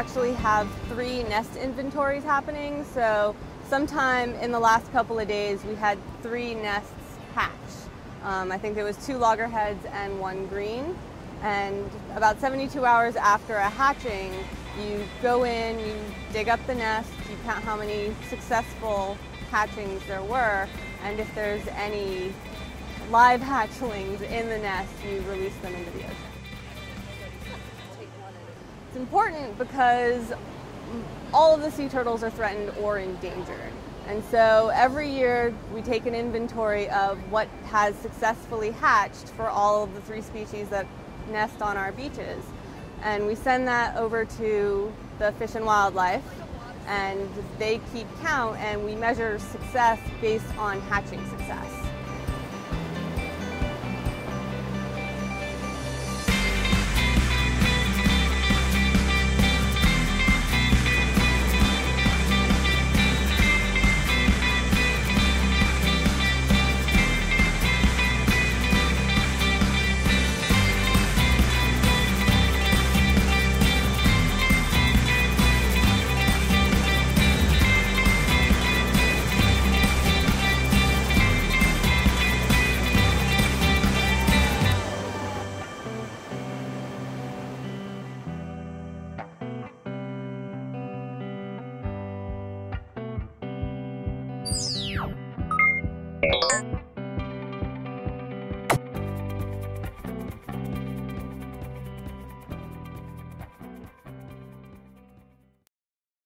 actually have 3 nest inventories happening. So sometime in the last couple of days, we had 3 nests hatch. I think there was 2 loggerheads and 1 green. And about 72 hours after a hatching, you go in, you dig up the nest, you count how many successful hatchlings there were, and if there's any live hatchlings in the nest, you release them into the ocean. It's important because all of the sea turtles are threatened or endangered. And so every year we take an inventory of what has successfully hatched for all of the 3 species that nest on our beaches. And we send that over to the Fish and Wildlife, and they keep count, and we measure success based on hatching success.